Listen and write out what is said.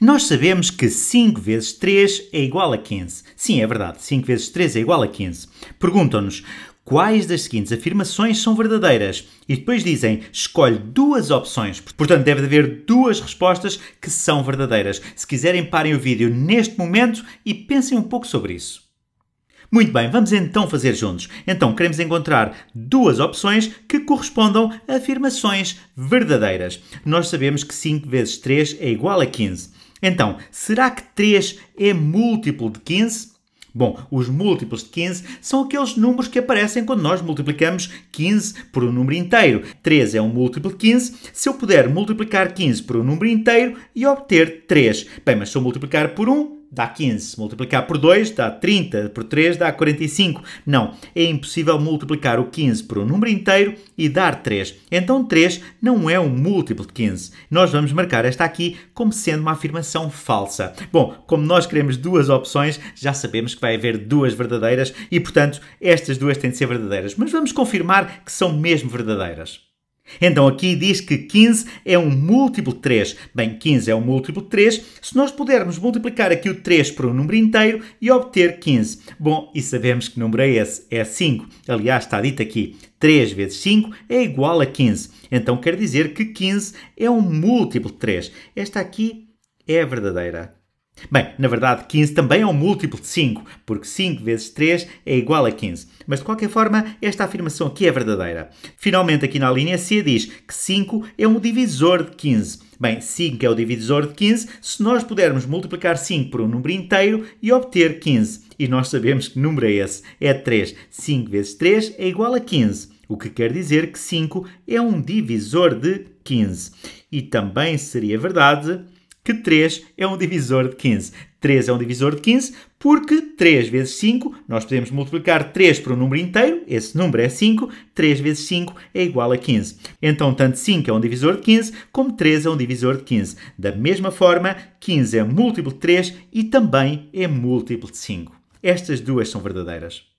Nós sabemos que 5 vezes 3 é igual a 15. Sim, é verdade, 5 vezes 3 é igual a 15. Perguntam-nos quais das seguintes afirmações são verdadeiras e depois dizem, escolhe duas opções. Portanto, deve haver duas respostas que são verdadeiras. Se quiserem, parem o vídeo neste momento e pensem um pouco sobre isso. Muito bem, vamos então fazer juntos. Então, queremos encontrar duas opções que correspondam a afirmações verdadeiras. Nós sabemos que 5 vezes 3 é igual a 15. Então, será que 3 é múltiplo de 15? Bom, os múltiplos de 15 são aqueles números que aparecem quando nós multiplicamos 15 por um número inteiro. 3 é um múltiplo de 15. Se eu puder multiplicar 15 por um número inteiro e obter 3. Bem, mas se eu multiplicar por 1, dá 15. Se multiplicar por 2, dá 30. Por 3, dá 45. Não, é impossível multiplicar o 15 por um número inteiro e dar 3. Então 3 não é um múltiplo de 15. Nós vamos marcar esta aqui como sendo uma afirmação falsa. Bom, como nós queremos duas opções, já sabemos que vai haver duas verdadeiras e, portanto, estas duas têm de ser verdadeiras. Mas vamos confirmar que são mesmo verdadeiras. Então aqui diz que 15 é um múltiplo de 3. Bem, 15 é um múltiplo de 3. Se nós pudermos multiplicar aqui o 3 por um número inteiro e obter 15. Bom, e sabemos que número é esse? É 5. Aliás, está dito aqui, 3 vezes 5 é igual a 15. Então quer dizer que 15 é um múltiplo de 3. Esta aqui é a verdadeira. Bem, na verdade 15 também é um múltiplo de 5, porque 5 vezes 3 é igual a 15. Mas de qualquer forma, esta afirmação aqui é verdadeira. Finalmente, aqui na linha C diz que 5 é um divisor de 15. Bem, 5 é o divisor de 15 se nós pudermos multiplicar 5 por um número inteiro e obter 15. E nós sabemos que número é esse? É 3. 5 vezes 3 é igual a 15. O que quer dizer que 5 é um divisor de 15. E também seria verdade que 3 é um divisor de 15. 3 é um divisor de 15 porque 3 vezes 5, nós podemos multiplicar 3 por um número inteiro, esse número é 5, 3 vezes 5 é igual a 15. Então, tanto 5 é um divisor de 15, como 3 é um divisor de 15. Da mesma forma, 15 é múltiplo de 3 e também é múltiplo de 5. Estas duas são verdadeiras.